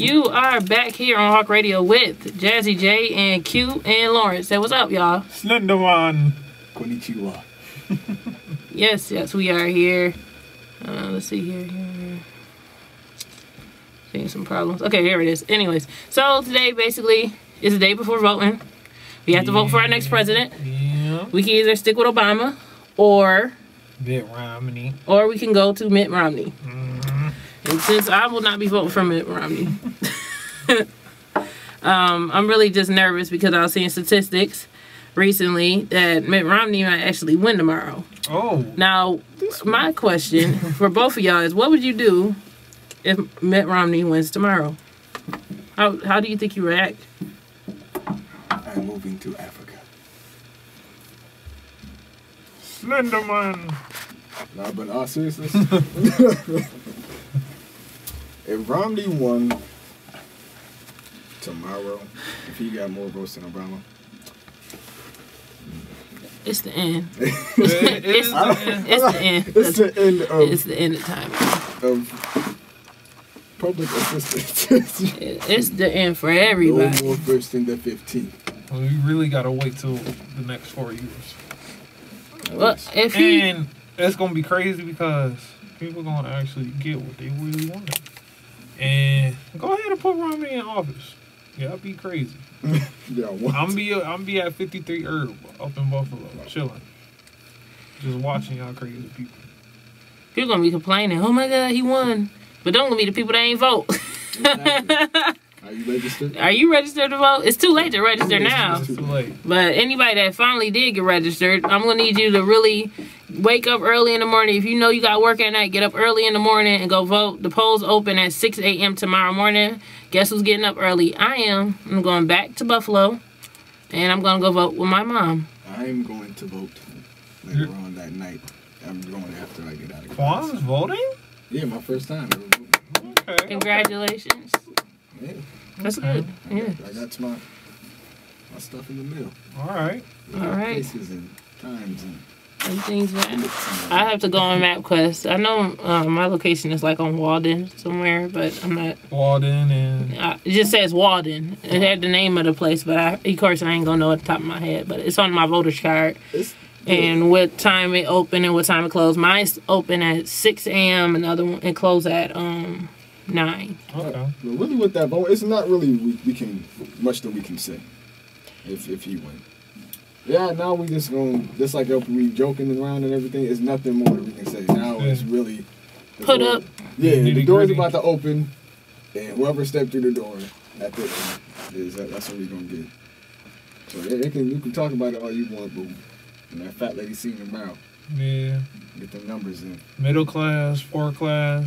You are back here on Hawk Radio with Jazzy J and Q and Lawrence. Say what's up, y'all. Slenderman. Konnichiwa. Yes, we are here. Let's see here. Seeing some problems. Okay, here it is. Anyways, so today basically is the day before voting. We have to vote for our next president. Yeah. We can either stick with Obama or Mitt Romney. Or we can go to Mitt Romney. And since I will not be voting for Mitt Romney, I'm really just nervous because I was seeing statistics recently that Mitt Romney might actually win tomorrow. Oh. Now, my question for both of y'all is, what would you do if Mitt Romney wins tomorrow? How do you think you react? I'm moving to Africa. Slenderman. Nah, but all seriousness. If Romney won tomorrow, if he got more votes than Obama, it's the end. It's the end of time. Of public assistance. It's the end for everybody. No more first than the 15th. Well, you really gotta wait till the next 4 years. Well, and it's gonna be crazy because people gonna actually get what they really wanted. And go ahead and put Romney in office. Yeah, that'd be crazy. Yeah, I'm be at 53 Herb up in Buffalo, chilling, just watching y'all crazy people. People gonna be complaining. Oh my God, he won! But don't be the people that ain't vote. Are you registered? Are you registered to vote? It's too late to register now. It's too late. But anybody that finally did get registered, I'm gonna need you to really wake up early in the morning. If you know you got work at night, get up early in the morning and go vote. The polls open at 6 a.m. tomorrow morning. Guess who's getting up early? I am. I'm going back to Buffalo, and I'm gonna go vote with my mom. I'm going to vote later on that night. I'm going after I get out of class. Quan's voting? Yeah, my first time. Okay. Congratulations. Yeah. That's good. Yeah. I got my stuff in the mail. All right. Places and times and things. I have to go on MapQuest. I know my location is like on Walden somewhere, but I'm not. Walden and. It just says Walden. It had the name of the place, but of course I ain't gonna know at the top of my head. But it's on my voter's card. And what time it opened and what time it closed. Mine's open at 6 a.m. Another one it closed at 9. Okay. But really, with that vote, it's not really much that we can say. If he wins, yeah. Now we just gonna like we joking around and everything. It's nothing more that we can say. Now it's really put up. Yeah, the door's about to open, and whoever stepped through the door at the end that's what we gonna get. So yeah, you can talk about it all you want, but when that fat lady seen them out, yeah, get the numbers in. Middle class, poor class.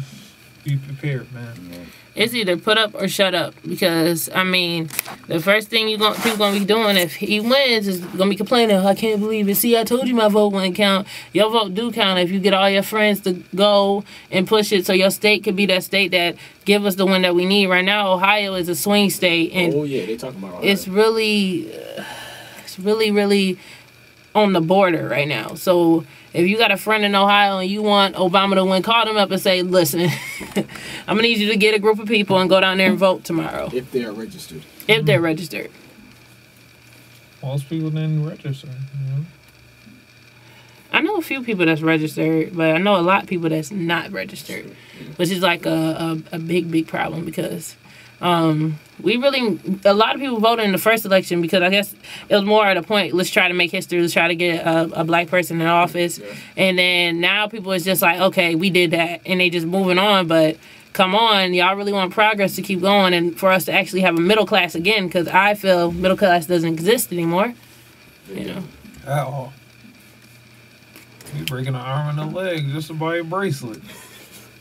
Be prepared, man. It's either put up or shut up because, I mean, the first thing people going to be doing if he wins is going to be complaining, I can't believe it. See, I told you my vote wouldn't count. Your vote do count if you get all your friends to go and push it so your state could be that state that give us the one that we need. Right now, Ohio is a swing state. And oh, yeah, they talking about Ohio. It's really, really on the border right now. So if you got a friend in Ohio and you want Obama to win, call them up and say, listen, I'm going to need you to get a group of people and go down there and vote tomorrow. If they're registered. If they're registered. Most people didn't register. Yeah. I know a few people that's registered, but I know a lot of people that's not registered, which is like a big, big problem because a lot of people voted in the first election because I guess it was more at a point, let's try to make history, let's try to get a black person in office. Yeah. And then now people is just like, okay, we did that. And they just moving on, but come on, y'all really want progress to keep going and for us to actually have a middle class again because I feel middle class doesn't exist anymore. You know. At all. You're breaking an arm and a leg just to buy a bracelet.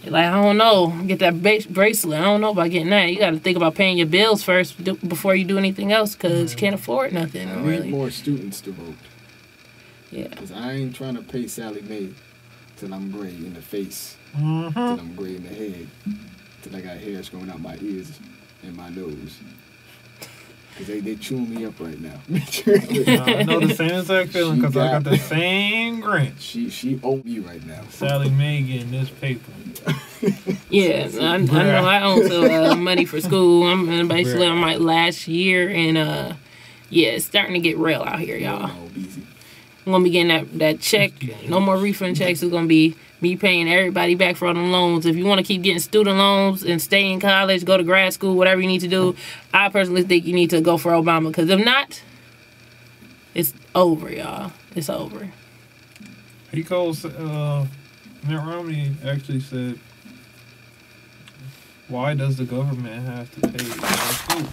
Like, I don't know. Get that bracelet. I don't know about getting that. You got to think about paying your bills first before you do anything else because you can't afford nothing. I need more students to vote. Yeah. Because I ain't trying to pay Sally Mae till I'm gray in the face, till I'm gray in the head, till I got hairs growing out my ears and my nose. Because they're chewing me up right now. I know the same exact feeling because I got the same grinch. She owes me right now. Sally Mae getting this paper. Yeah, I know I owe money for school. I'm in basically on my last year. And, yeah, it's starting to get real out here, y'all. I'm going to be getting that check. No more refund checks. It's going to be me paying everybody back for all the loans. If you want to keep getting student loans and stay in college, go to grad school, whatever you need to do, I personally think you need to go for Obama. Because if not, it's over, y'all. It's over. He calls, Mitt Romney actually said, why does the government have to pay for school?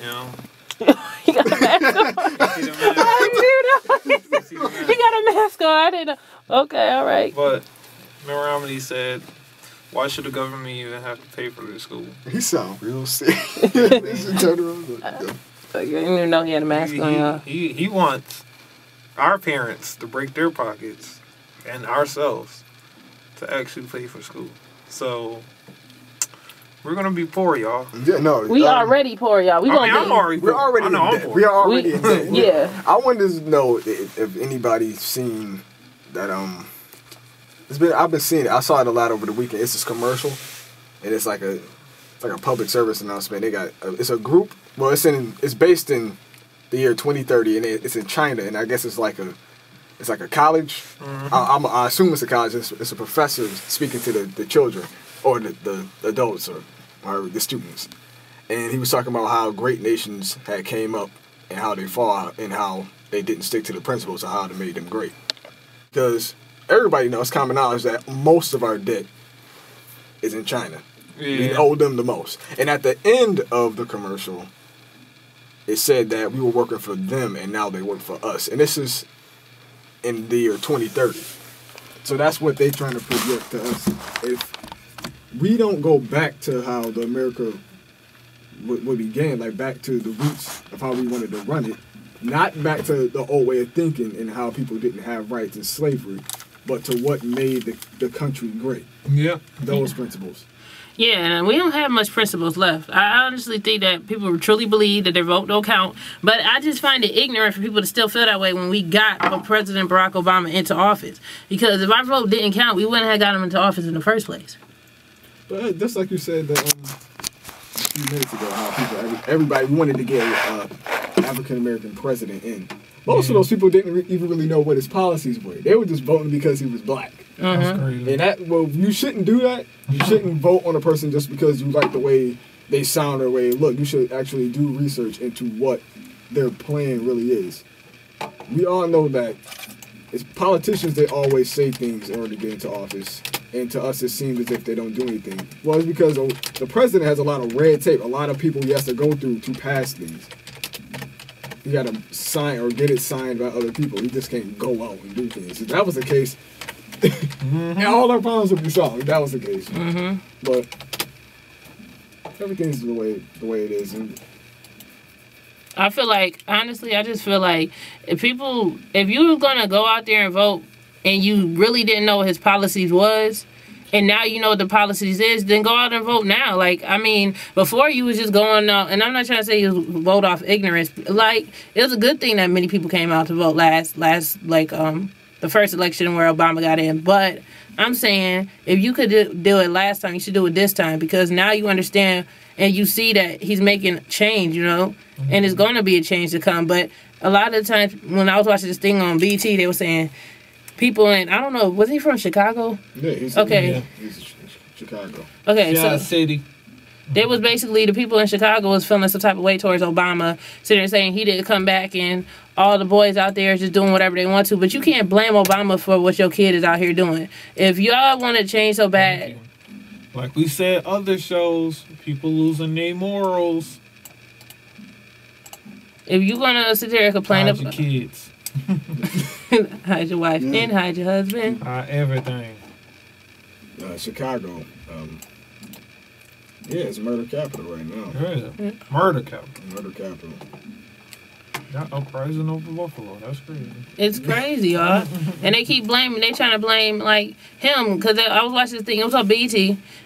You know? He got a mask on. He got a mask on. I didn't know. Okay, all right. But Mitt Romney said, why should the government even have to pay for their school? He sound real sick. I didn't even know he had a mask on, y'all. He wants our parents to break their pockets and ourselves to actually pay for school. So we're gonna be poor, y'all. Yeah, no, we already poor, y'all. We're already in debt. Yeah. I wanted to know if anybody's seen that. I've been seeing it. I saw it a lot over the weekend. It's this commercial, and it's like a public service announcement. They got it's a group. Well, it's based in the year 2030, and it's in China. And I guess it's like a college. Mm-hmm. I assume it's a college. It's a professor speaking to the children. Or the adults or the students. And he was talking about how great nations had came up and how they fall and how they didn't stick to the principles of how they made them great. Because everybody knows, common knowledge, that most of our debt is in China. Yeah. We owe them the most. And at the end of the commercial, it said that we were working for them and now they work for us. And this is in the year 2030. So that's what they're trying to project to us. If we don't go back to how the America would began, like back to the roots of how we wanted to run it, not back to the old way of thinking and how people didn't have rights and slavery, but to what made the country great. Yeah. Those principles. Yeah, and we don't have much principles left. I honestly think that people truly believe that their vote don't count. But I just find it ignorant for people to still feel that way when we got President Barack Obama into office. Because if our vote didn't count, we wouldn't have got him into office in the first place. But just like you said a few minutes ago, how everybody wanted to get an African-American president in. Most of those people didn't even really know what his policies were. They were just voting because he was black. That's crazy. And you shouldn't do that. You shouldn't vote on a person just because you like the way they sound or the way they look. You should actually do research into what their plan really is. We all know that it's politicians, they always say things in order to get into office. And to us, it seems as if they don't do anything. Well, it's because the president has a lot of red tape, a lot of people he has to go through to pass things. He got to sign or get it signed by other people. He just can't go out and do things. If that was the case, and all our problems would be solved if that was the case. But everything's the way it is. And I feel like, honestly, I just feel like if you were going to go out there and vote, and you really didn't know what his policies was, and now you know what the policies is, then go out and vote now. Like, I mean, before you was just going out, and I'm not trying to say you vote off ignorance. Like, it was a good thing that many people came out to vote last, the first election where Obama got in. But I'm saying if you could do it last time, you should do it this time because now you understand and you see that he's making change, you know, and it's going to be a change to come. But a lot of the times when I was watching this thing on BET, they were saying, people in, I don't know, was he from Chicago? Yeah, he's Chicago. Okay, yeah, so city. They was basically, the people in Chicago was feeling some type of way towards Obama, so they're saying he didn't come back and all the boys out there is just doing whatever they want to, but you can't blame Obama for what your kid is out here doing. If y'all want to change so bad. Like we said, other shows, people losing their morals. If you're going to sit there and complain about your kids. Hide your wife and hide your husband. Everything. Chicago. It's murder capital right now. Yeah. Murder capital. Murder capital. I'm crazy over Buffalo. That's crazy. It's crazy, y'all. And they keep blaming. They trying to blame, like, him. Because I was watching this thing. It was on BET.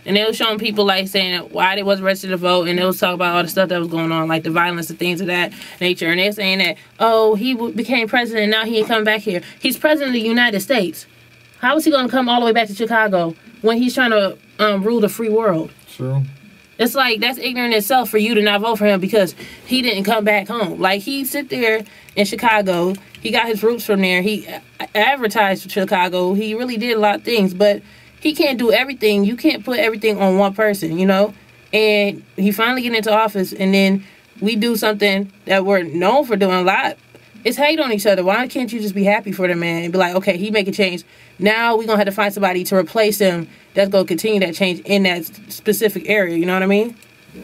And they was showing people, like, saying why they wasn't registered to vote. And they was talking about all the stuff that was going on, like the violence and things of that nature. And they're saying that, oh, he became president and now he ain't coming back here. He's president of the United States. How is he going to come all the way back to Chicago when he's trying to rule the free world? True. It's like, that's ignorant itself for you to not vote for him because he didn't come back home. Like, he sit there in Chicago. He got his roots from there. He advertised for Chicago. He really did a lot of things, but he can't do everything. You can't put everything on one person, you know? And he finally get into office, and then we do something that we're known for doing a lot. It's hate on each other. Why can't you just be happy for the man and be like, okay, he make a change. Now we're going to have to find somebody to replace him that's going to continue that change in that specific area. You know what I mean? Yeah.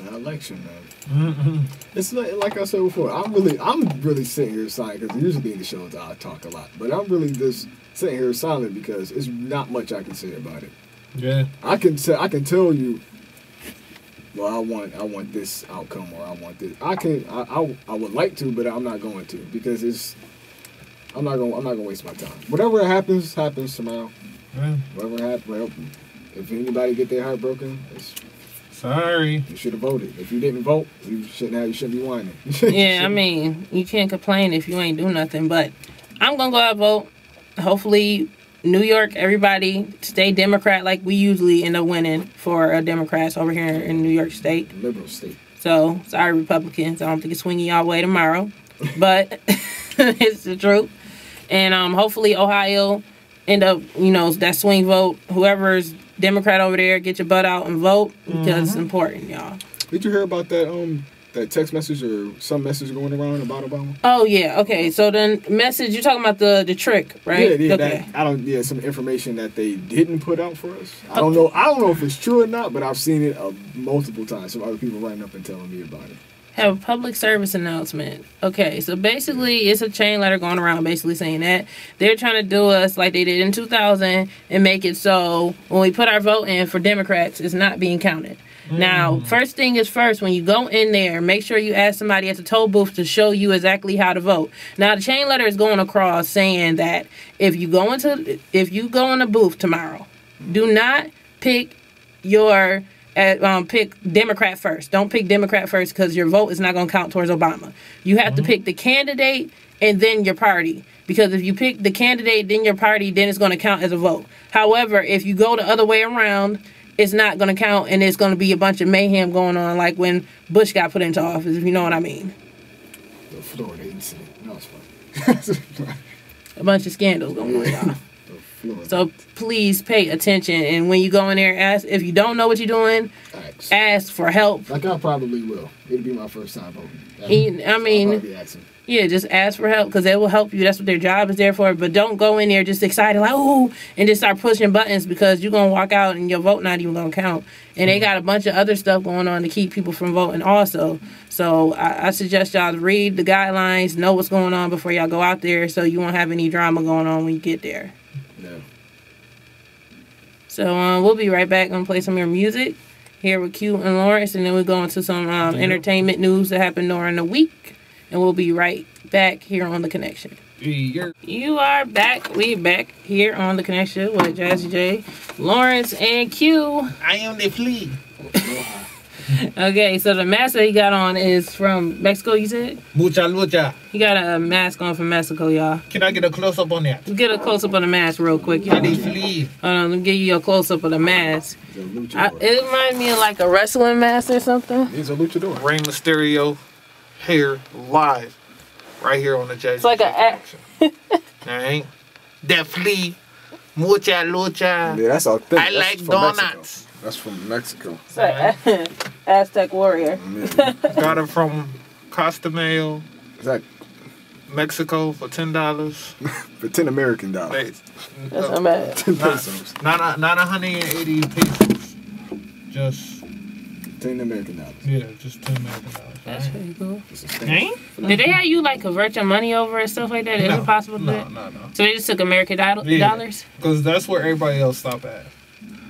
That election, man. It's like I said before, I'm really sitting here silent because usually in the shows I talk a lot. But I'm really just sitting here silent because it's not much I can say about it. Yeah. I can tell you, well, I want this outcome, or I want this. I would like to, but I'm not going to because I'm not gonna waste my time. Whatever happens, happens tomorrow. Yeah. Whatever happens, if anybody get their heart broken, it's, sorry. You should have voted. If you didn't vote, you shouldn't be whining. Yeah, I mean, you can't complain if you ain't do nothing. But I'm gonna go out and vote. Hopefully, New York, everybody stay Democrat, like we usually end up winning for Democrats over here in New York State. Liberal state. So, sorry, Republicans. I don't think it's swinging y'all way tomorrow, but it's the truth. And hopefully Ohio end up, you know, that swing vote. Whoever's Democrat over there, get your butt out and vote because it's important, y'all. Did you hear about that? That text message or some message going around about Obama? Oh, yeah. Okay. So then message, you're talking about the trick, right? Yeah, yeah. Okay. Some information that they didn't put out for us. I don't know. I don't know if it's true or not, but I've seen it multiple times. Some other people writing up and telling me about it. Have a public service announcement. Okay. So basically it's a chain letter going around basically saying that they're trying to do us like they did in 2000 and make it so when we put our vote in for Democrats, it's not being counted. Now, first thing is first, when you go in there, make sure you ask somebody at the toll booth to show you exactly how to vote. Now, the chain letter is going across saying that if you go in a booth tomorrow, do not pick pick Democrat first. Don't pick Democrat first because your vote is not going to count towards Obama. You have to pick the candidate and then your party. Because if you pick the candidate, then your party, then it's going to count as a vote. However, if you go the other way around, it's not going to count, and it's going to be a bunch of mayhem going on, like when Bush got put into office, if you know what I mean. The Florida incident. No, it's funny. A bunch of scandals going on, y'all. So please pay attention, and when you go in there, ask if you don't know what you're doing, ask for help. Like I probably will. It'll be my first time voting. Yeah, just ask for help because they will help you. That's what their job is there for. But don't go in there just excited, like, ooh, and just start pushing buttons because you're going to walk out and your vote not even going to count. And they got a bunch of other stuff going on to keep people from voting also. So I suggest y'all read the guidelines, know what's going on before y'all go out there so you won't have any drama going on when you get there. No. So we'll be right back. I'm going to play some of your music here with Q and Lawrence, and then we'll go into some entertainment news that happened during the week. And we'll be right back here on The Connection. You are back. We back here on The Connection with Jazzy J, Lawrence, and Q. I am the flea. Okay, so the mask that he got on is from Mexico, you said? Mucha lucha. He got a mask on from Mexico, y'all. Can I get a close-up on that? Get a close-up on the mask real quick, y'all. Hold on, let me give you a close-up of the mask. It reminds me of like a wrestling mask or something. He's a luchador. Rey Mysterio. Here live, right here on the Jazzy. It's like an action. Alright, that flea, mucha lucha. Yeah, that's authentic. I like donuts. Mexico. That's from Mexico. Right. Aztec warrior. Got it from Costa Mayo. Exactly. Mexico for $10. For $10 American dollars. That's not bad. 10 pesos. Not 180 pesos. Just. $10 American dollars. Yeah, just $10 American dollars. That's pretty cool. Did they have you like convert your money over and stuff like that? Is it possible? No. So they just took American dollars? Because that's where everybody else stop at.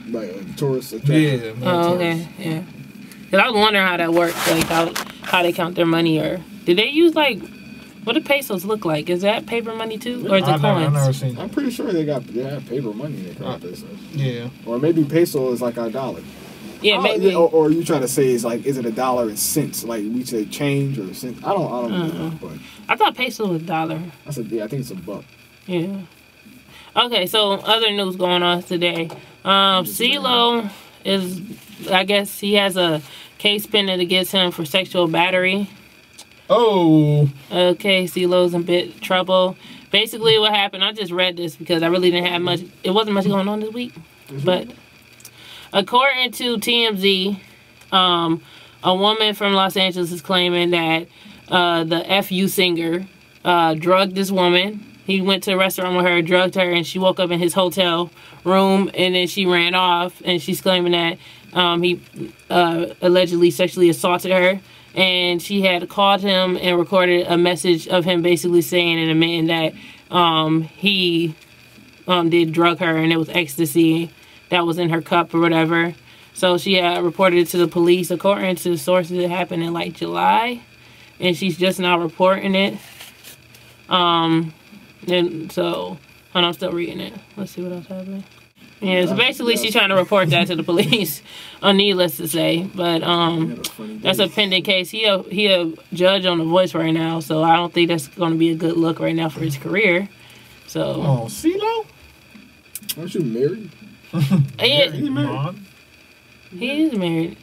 Like tourists. Yeah. Oh, okay. Yeah. Cause I was wondering how that works, like how they count their money, or did they use like, what do pesos look like? Is that paper money too, or is it coins? I've never seen. I'm pretty sure they have paper money. They count pesos. Yeah. Or maybe peso is like our dollar. Yeah, maybe. Or you try to say it's like, is it a dollar and cents? Like we say change or cents. I don't know. But I thought peso was a dollar. I said yeah. I think it's a buck. Yeah. Okay, so other news going on today. Cee-Lo is, I guess he has a case pending against him for sexual battery. Oh. Okay, CeeLo's in a bit trouble. Basically what happened, I just read this because I really didn't have much, it wasn't much going on this week. But according to TMZ, a woman from Los Angeles is claiming that the FU singer drugged this woman. He went to a restaurant with her, drugged her, and she woke up in his hotel room, and then she ran off, and she's claiming that he allegedly sexually assaulted her. And she had called him and recorded a message of him basically saying and admitting that he did drug her, and it was ecstasy that was in her cup or whatever. So she reported it to the police. According to the sources, it happened in like July, and she's just now reporting it. And so, and I'm still reading it. Let's see what else happened. Yeah, so basically she's trying to report that to the police, needless to say. But that's a pending case. He a judge on The Voice right now, so I don't think that's going to be a good look right now for his career. So. Oh, CeeLo? Aren't you married? He is married.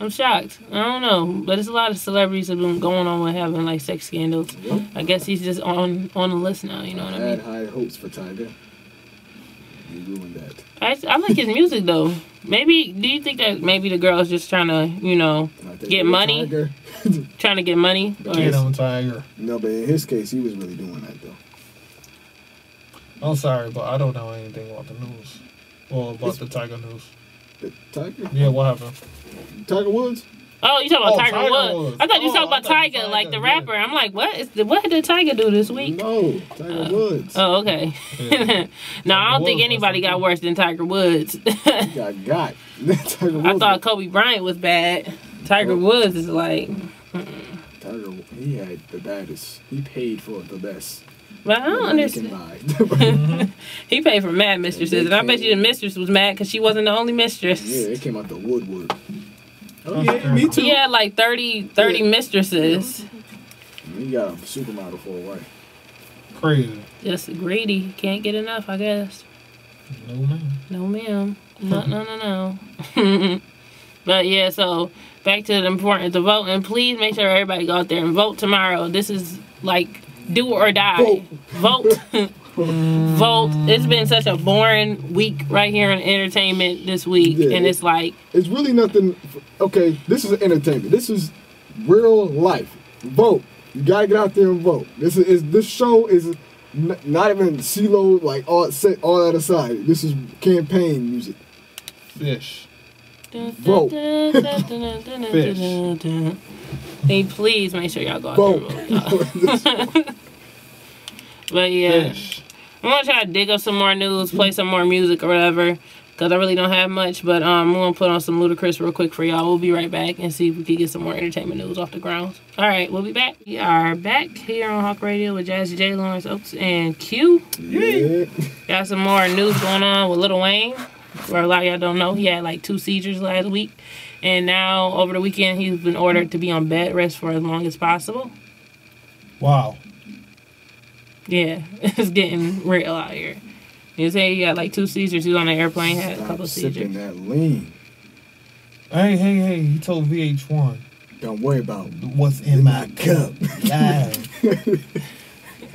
I'm shocked. I don't know, but it's a lot of celebrities have been going on with having like sex scandals. Yep. I guess he's just on the list now. You know what I mean? I had high hopes for Tiger. You ruined that. I like his music though. Maybe do you think that maybe the girl's just trying to get money, trying to get money? Get on Tiger. No, but in his case, he was really doing that though. I'm sorry, but I don't know anything about the news. Well, about the Tiger news. The Tiger? Yeah, what happened? Tiger Woods? Oh, you talking about Tiger Woods. I thought you talking about Tiger, like the rapper. Yeah. I'm like, what did Tiger do this week? No, Tiger Woods. Oh, okay. Yeah. No, I don't think anybody got worse than Tiger Woods. got. Tiger Woods. I thought Kobe Bryant was bad. Tiger Woods is like... Tiger, he had the baddest. He paid for the best. But I don't understand. He paid for mad mistresses, and I bet you the mistress was mad because she wasn't the only mistress. Yeah, it came out the woodwork. Oh yeah, me too. He had like 30 mistresses. He got a supermodel for a wife. Crazy. Just greedy. Can't get enough, I guess. No ma'am. No ma'am. No. But yeah, so back to the importance of voting. Please make sure everybody go out there and vote tomorrow. This is like... do or die. Vote. It's been such a boring week right here in entertainment this week, and it's like... it's really nothing... okay, this is entertainment. This is real life. Vote. You gotta get out there and vote. This show is not even CeeLo, like, all that aside. This is campaign music. Fish. Vote. Fish. Hey, please make sure y'all go out there. But yeah, fish. I'm gonna try to dig up some more news, play some more music or whatever, because I really don't have much. But I'm gonna put on some Ludacris real quick for y'all. We'll be right back and see if we can get some more entertainment news off the ground. All right, we'll be back. We are back here on Hawk Radio with Jazzy J, Lawrence Oaks, and Q. Yeah. Got some more news going on with Lil Wayne. For a lot of y'all don't know, he had like 2 seizures last week. And now, over the weekend, he's been ordered to be on bed rest for as long as possible. Wow. Yeah, it's getting real out here. You say he got like 2 seizures. He was on an airplane, had a couple seizures. Sipping that lean. Hey, he told VH1. Don't worry about what's in my cup.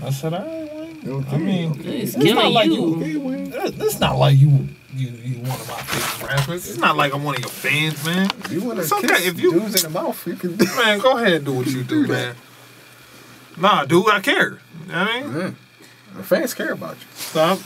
I said, all right, Wayne. I mean, it's not like you. That's not like you. You one of my favorite rappers. It's not like I'm one of your fans, man. You want to kiss dudes in the mouth, you can do. Man, go ahead and do what you do, man. Nah, dude, I care. I mean, the fans care about you. Stop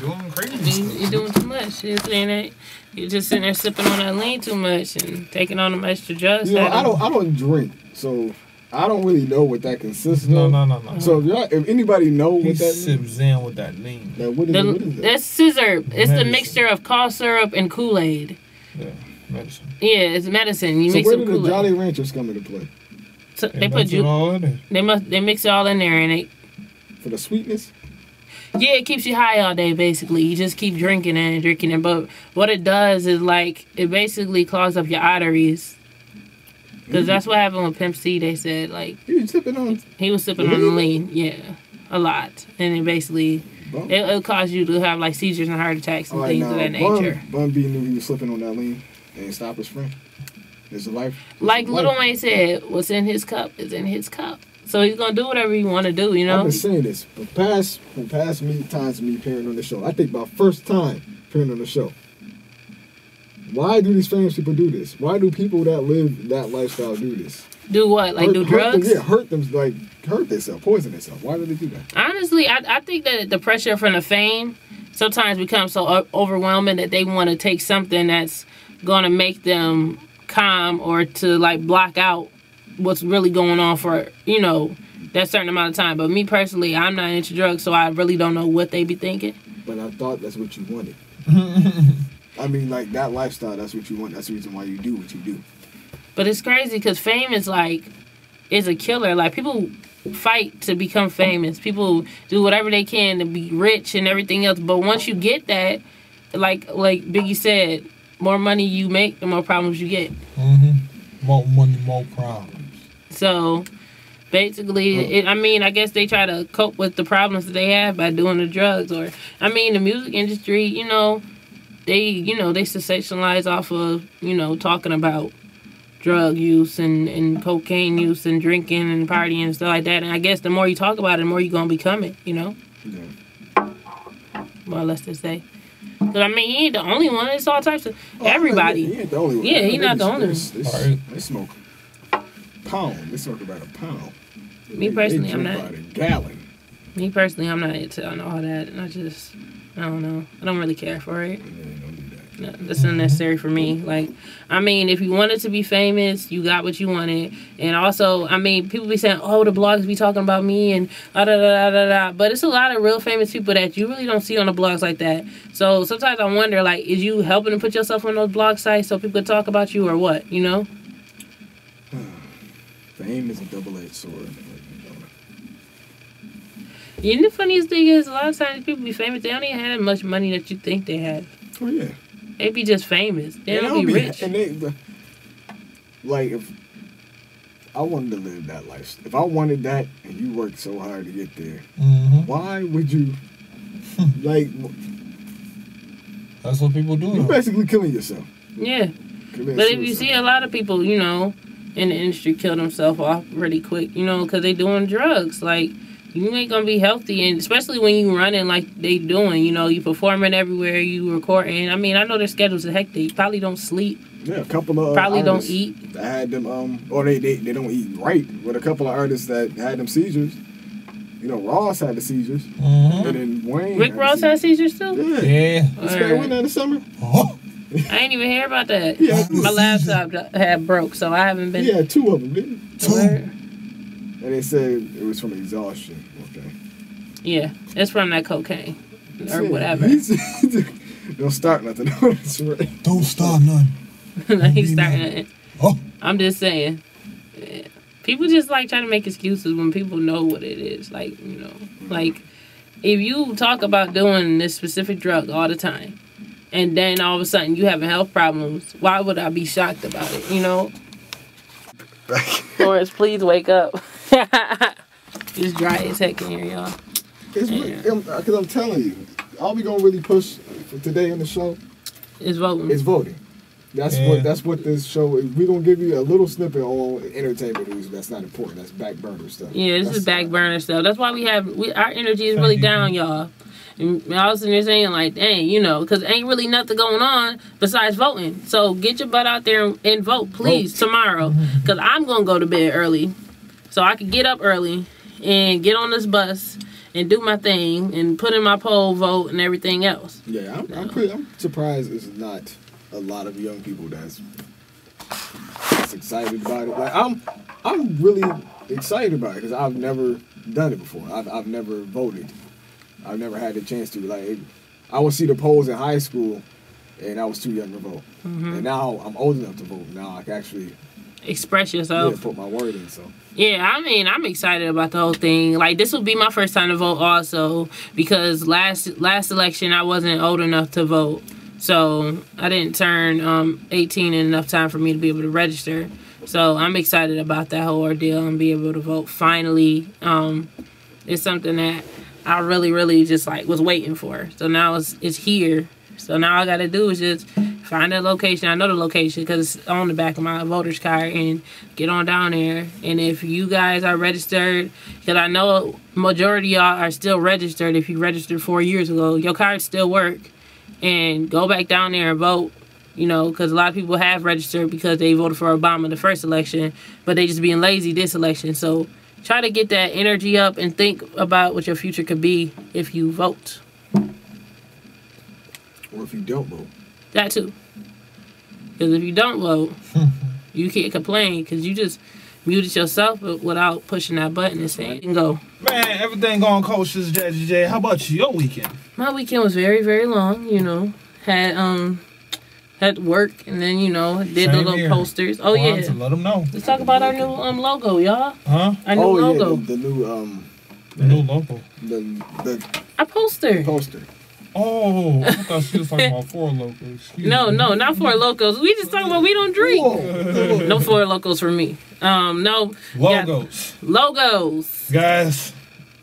doing crazy stuff. You're doing too much. You're just sitting there sipping on that lean too much and taking on them extra drugs. You know, I don't drink, so I don't really know what that consists of. No. So if anybody know what that sips in with that lean. Now, what is that? That's scissor. It's the mixture of cough syrup and Kool-Aid. Yeah. medicine. Yeah, it's medicine. You so mix where did the Jolly Ranchers come into play? So they put you. They mix it all in there and they. For the sweetness. Yeah, it keeps you high all day. Basically, you just keep drinking and drinking it. But what it does is like it basically clogs up your arteries. Cause that's what happened with Pimp C. They said like he was sipping on. He was sipping on the lean. Yeah, a lot, and it basically. It'll cause you to have like seizures and heart attacks and things of that nature. Bun B knew he was slipping on that lean and stopped his friend. It's a life. Like Lil Wayne said, what's in his cup is in his cup. So he's gonna do whatever he wanna do, you know. I've been saying this, but past many times me appearing on the show. I think my first time appearing on the show. Why do these famous people do this? Why do people that live that lifestyle do this? Do what? Like do drugs? Yeah, hurt themselves, poison themselves. Why do they do that? Honestly, I think that the pressure from the fame sometimes becomes so overwhelming that they want to take something that's going to make them calm or to like block out what's really going on for, you know, that certain amount of time. But me personally, I'm not into drugs, so I really don't know what they be thinking. But I thought that's what you wanted. I mean, like that lifestyle, that's what you want. That's the reason why you do what you do. But it's crazy because fame is like, is a killer. Like people fight to become famous. People do whatever they can to be rich and everything else. But once you get that, like Biggie said, more money you make, the more problems you get. Mm-hmm. More money, more problems. So basically, I mean, I guess they try to cope with the problems that they have by doing the drugs or, I mean, the music industry, you know, they sensationalize off of, you know, talking about drug use and cocaine use and drinking and partying and stuff like that. And I guess the more you talk about it, the more you're going to become it, you know? Yeah. More or less to say. Because, I mean, he ain't the only one. It's all types of everybody. He ain't the only one. Yeah, he's not the only one. They smoke pound. They smoke about a pound. Me personally, I'm not. About a gallon. Me personally, I'm not into all that. And I just, I don't know. I don't really care for it. No, that's unnecessary for me. Like, I mean, if you wanted to be famous, you got what you wanted. And also, I mean, people be saying, oh, the blogs be talking about me and da-da-da-da-da. But it's a lot of real famous people that you really don't see on the blogs like that. So sometimes I wonder, like, is you helping to put yourself on those blog sites so people can talk about you or what, you know? Fame is a double-edged sword. And the funniest thing is, a lot of times people be famous, they don't even have much money that you think they have. Oh, yeah. They be just famous. They don't be rich. And they, like, if I wanted to live that life, if I wanted that and you worked so hard to get there, why would you, like... That's what people do. You're basically killing yourself. Yeah. But if you see a lot of people, you know, in the industry kill themselves off really quick, you know, because they doing drugs, like... You ain't gonna be healthy, and especially when you running like they doing, you know, you performing everywhere, you recording. I mean, I know their schedules are hectic. You probably don't sleep. Yeah, a couple of probably don't eat. I had them, or they don't eat right. With a couple of artists that had them seizures, you know, Ross had the seizures, and then Wayne. Rick Ross had seizures too. Yeah. Went in the summer. I ain't even hear about that. Yeah, my laptop had broke, so I haven't been. Yeah, two of them. Didn't you? Two. And they said it was from exhaustion. Okay. Yeah, it's from that cocaine or whatever. Don't start nothing. Don't start nothing. No, he's starting nothing. Oh. I'm just saying. Yeah. People just like trying to make excuses when people know what it is. Like, you know, like if you talk about doing this specific drug all the time and then all of a sudden you having health problems, why would I be shocked about it, you know? Lawrence, please wake up. It's dry as heck in here, y'all. Because I'm telling you, all we gonna really push for today in the show is voting. It's voting. That's what this show is. We're gonna give you a little snippet on entertainment news. That's not important. That's back burner stuff. Yeah, this is back burner stuff. That's why we have our energy is really down, y'all. And I was in there saying like, dang, you know, because ain't really nothing going on besides voting. So get your butt out there and vote, please, tomorrow. Because I'm going to go to bed early so I can get up early and get on this bus and do my thing and put in my poll vote and everything else. Yeah, I'm surprised there's not a lot of young people that's excited about it. Like, I'm really excited about it because I've never done it before. I've never voted. I've never had the chance to. Like, I would see the polls in high school, and I was too young to vote. Mm-hmm. And now I'm old enough to vote. Now I can actually express yourself. Yeah, put my word in. So yeah, I mean, I'm excited about the whole thing. Like, this will be my first time to vote also, because last election I wasn't old enough to vote, so I didn't turn 18 in enough time for me to be able to register. So I'm excited about that whole ordeal and be able to vote finally. It's something that I really, really just like was waiting for. So now it's here. So now all I gotta do is just find a location. I know the location because it's on the back of my voter's card, and get on down there. And if you guys are registered, because I know majority of y'all are still registered. If you registered 4 years ago, your cards still work. And go back down there and vote, you know, because a lot of people have registered because they voted for Obama the first election, but they just being lazy this election. So try to get that energy up and think about what your future could be if you vote. Or if you don't vote. That too. Because if you don't vote, you can't complain because you just muted yourself without pushing that button and saying, and go. Man, everything going coach, this is Jazzy J. How about your weekend? My weekend was very, very long, you know. Had work, and then, you know, did the little posters. Oh, yeah. Let them know. Let's talk about our new logo, y'all. Huh? Our new logo. Yeah, the new the new logo. The our poster. Poster. Oh, I thought she was talking about Four Locos. No, not Four Locos. We just talking about we don't drink. Whoa. No Four Locos for me. No. Logos. Logos. Guys.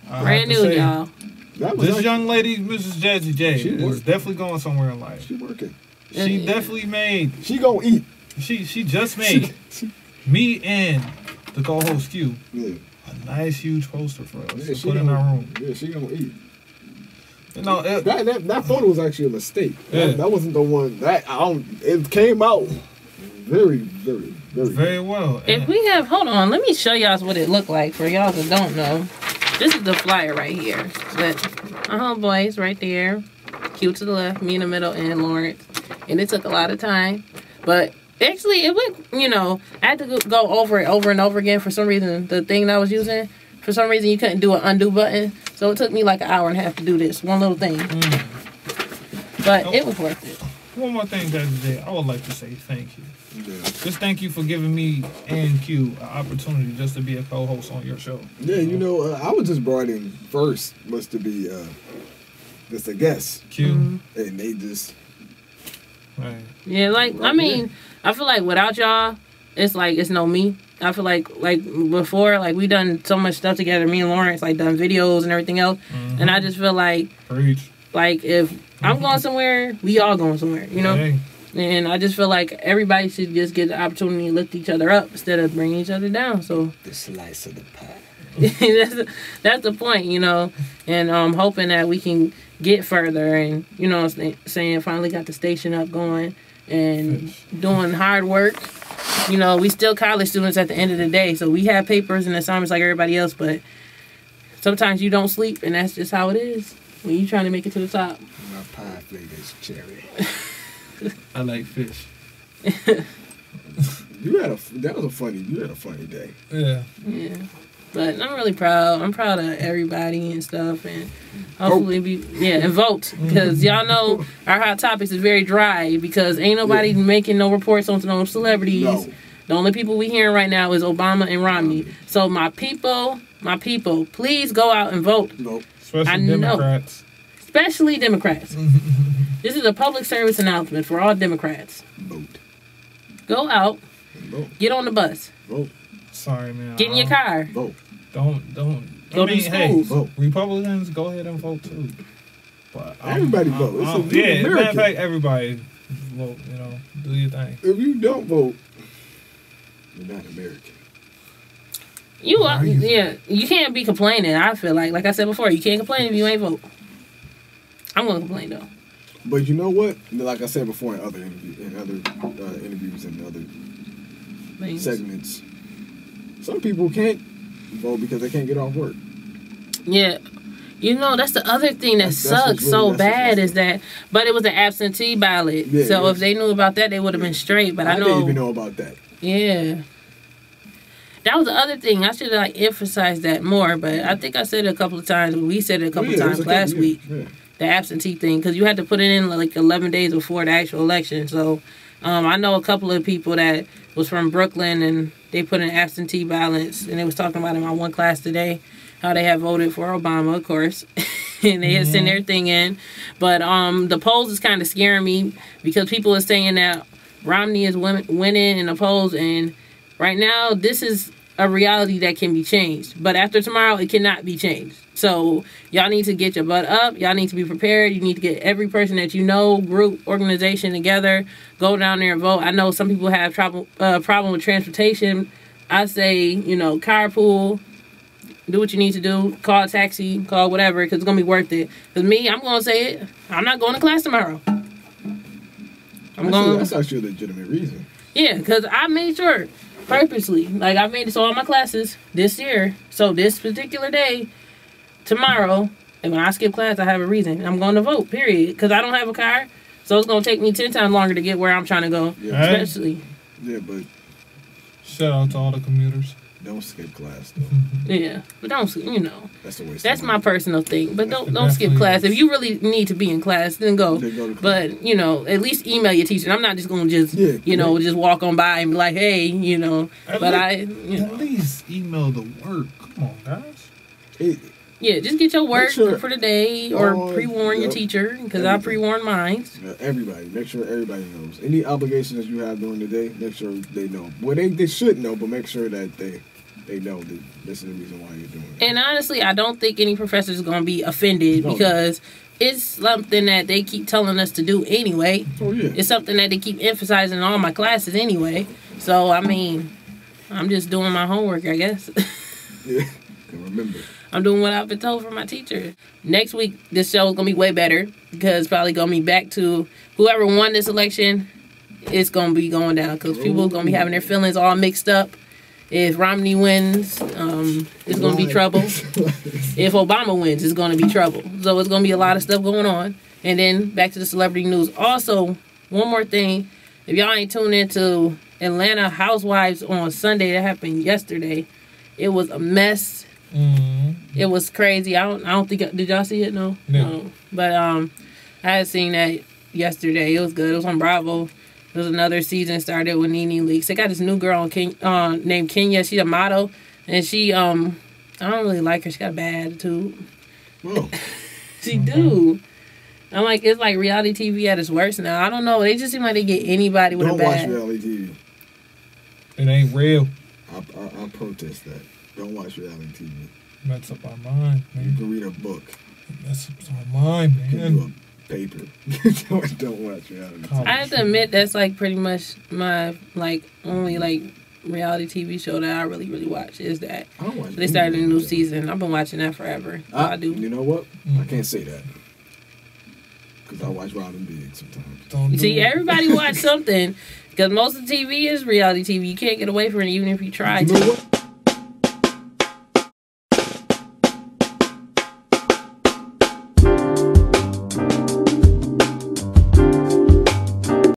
Brand new, y'all. This young lady, Mrs. Jazzy J, is definitely going somewhere in life. She working. She definitely made. She gonna eat. She just made me and the co-host Q a nice huge poster for us to put in our room. Yeah, she gonna eat. No, that photo was actually a mistake. Yeah. That wasn't the one. That I don't. It came out very well. If we have, hold on, let me show y'all what it looked like for y'all that don't know. This is the flyer right here. But our homeboys right there. Q to the left, me in the middle, and Lawrence. And it took a lot of time, but actually it went. You know, I had to go over it over and over again. For some reason, the thing that I was using, for some reason, you couldn't do an undo button. So it took me like an hour and a half to do this one little thing. But it was worth it. One more thing, Jazzy, I would like to say thank you. Yeah. Just thank you for giving me and Q an opportunity just to be a co-host on your show. Yeah, you know, I was just brought in first, was to be just a guest. Q. Mm-hmm. And they just... Right. Yeah, like, right, I mean, yeah. I feel like without y'all, it's like, it's no me. I feel like before, like, we done so much stuff together. Me and Lawrence, like, done videos and everything else. Mm-hmm. And I just feel like... Preach. Like, if I'm going somewhere, we all going somewhere, you know? Dang. And I just feel like everybody should just get the opportunity to lift each other up instead of bringing each other down. So the slice of the pie. That's the point, you know. And I'm hoping that we can get further and, you know what I'm saying, finally got the station up going and doing hard work. You know, we still college students at the end of the day, so we have papers and assignments like everybody else, but sometimes you don't sleep, and that's just how it is when you're trying to make it to the top. My pie flavor is cherry. I like fish. You had a funny day. Yeah. Yeah. But I'm really proud. I'm proud of everybody and stuff, and hopefully and vote, because y'all know our hot topics is very dry because ain't nobody making no reports on no celebrities. No. The only people we hearing right now is Obama and Romney. So my people, please go out and vote. Nope. Especially Democrats. This is a public service announcement for all Democrats. Vote. Go out. Vote. Get on the bus. Vote. Sorry, man. Get in your car. Vote. Don't. Go to school. Hey, vote. Republicans, go ahead and vote too. But everybody vote. It's a matter of fact, everybody vote. You know, do your thing. If you don't vote, you're not American. You are. Yeah, you can't be complaining. I feel like I said before, you can't complain if you ain't vote. I'm gonna complain though. But you know what? Like I said before in other interviews and other segments, some people can't vote because they can't get off work. Yeah. You know, that's the other thing that sucks so bad is that, but it was an absentee ballot. Yeah, so if they knew about that, they would have been straight. But I know, didn't even know about that. Yeah. That was the other thing. I should have like emphasized that more, but I think I said it a couple of times. We said it a couple of times last week. Yeah. the absentee thing, because you had to put it in like 11 days before the actual election. So I know a couple of people that was from Brooklyn, and they put in absentee ballots, and they was talking about in my one class today how they had voted for Obama, of course, and they had sent their thing in. But the polls is kind of scaring me, because people are saying that Romney is winning in the polls, and right now this is a reality that can be changed, but after tomorrow it cannot be changed. So y'all need to get your butt up. Y'all need to be prepared. You need to get every person that you know, group, organization together, go down there and vote. I know some people have trouble problem with transportation. I say, you know, carpool, do what you need to do, call a taxi, call whatever, because it's gonna be worth it. Because me, I'm gonna say it, I'm not going to class tomorrow. That's actually a legitimate reason. Yeah, because I made sure purposely, like I made it so all my classes this year, so this particular day, tomorrow, and when I skip class, I have a reason. I'm going to vote, period, because I don't have a car, so it's going to take me 10 times longer to get where I'm trying to go, especially. Yeah, but shout out to all the commuters. Don't skip class, though. Yeah, but don't, you know. That's a waste. That's my personal thing. But don't skip class. If you really need to be in class, then go. But you know, at least email your teacher. I'm not just gonna just walk on by and be like, hey, you know. But at least email the work. Come on, guys. Yeah, just get your work for the day, or pre-warn your teacher, because I pre-warned mine. Everybody, make sure everybody knows. Any obligations that you have during the day, make sure they know. Well, they should know, but make sure that they know that this is the reason why you're doing it. And honestly, I don't think any professor is going to be offended, because it's something that they keep telling us to do anyway. Oh, yeah. It's something that they keep emphasizing in all my classes anyway. So, I mean, I'm just doing my homework, I guess. Yeah, and remember, I'm doing what I've been told from my teacher. Next week, this show is going to be way better, because probably going to be back to whoever won this election. It's going to be going down, because people are going to be having their feelings all mixed up. If Romney wins, it's going to be trouble. If Obama wins, it's going to be trouble. So it's going to be a lot of stuff going on. And then back to the celebrity news. Also, one more thing. If y'all ain't tuned into Atlanta Housewives on Sunday, that happened yesterday. It was a mess. Mm-hmm. It was crazy. I don't think... Did y'all see it? No? No. But I had seen that yesterday. It was good. It was on Bravo. There's another season started with NeNe Leakes. They got this new girl named Kenya. She's a model, and she I don't really like her. She got a bad attitude. Whoa. She do. I'm like, it's like reality TV at its worst now. I don't know. They just seem like they get anybody with a bad. Don't watch reality TV. It ain't real. I protest that. Don't watch reality TV. Mess up our mind, man. You can read a book. Mess up our mind, man. You can do paper. Don't watch reality. I have to admit, that's like pretty much my only reality TV show that I really watch is that. I don't watch. They started a new season. I've been watching that forever. So I do. You know what? I can't say that, because I watch Robin Big sometimes. See, everybody watch something, because most of the TV is reality TV. You can't get away from it, even if you try to.